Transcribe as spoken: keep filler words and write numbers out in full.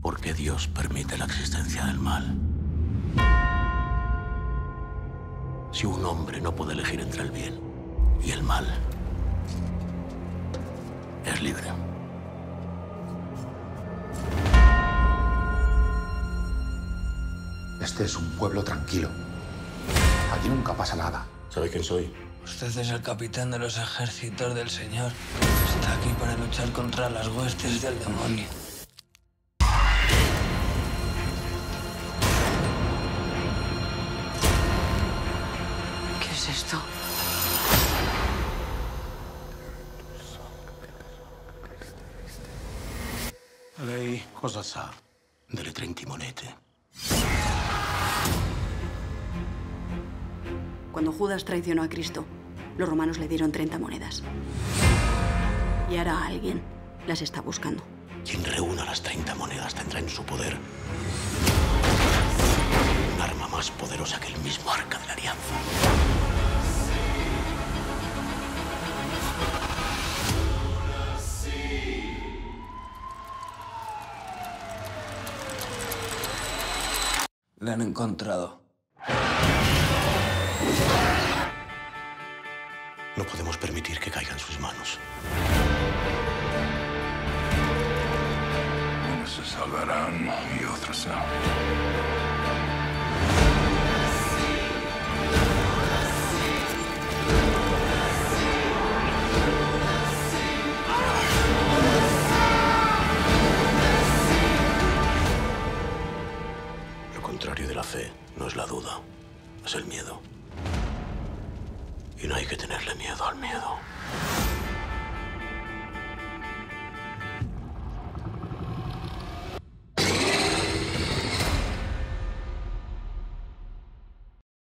¿Por qué Dios permite la existencia del mal? Si un hombre no puede elegir entre el bien y el mal, es libre. Este es un pueblo tranquilo. Aquí nunca pasa nada. ¿Sabe quién soy? Usted es el capitán de los ejércitos del Señor. Está aquí para luchar contra las huestes del demonio. ¿Qué es esto? Lei cosa sa delle treinta monete? Cuando Judas traicionó a Cristo, los romanos le dieron treinta monedas. Y ahora alguien las está buscando. Quien reúna las treinta monedas tendrá en su poder un arma más poderosa que el mismo Arca de la Alianza. La han encontrado. No podemos permitir que caiga en sus manos. Unos se salvarán y otros no.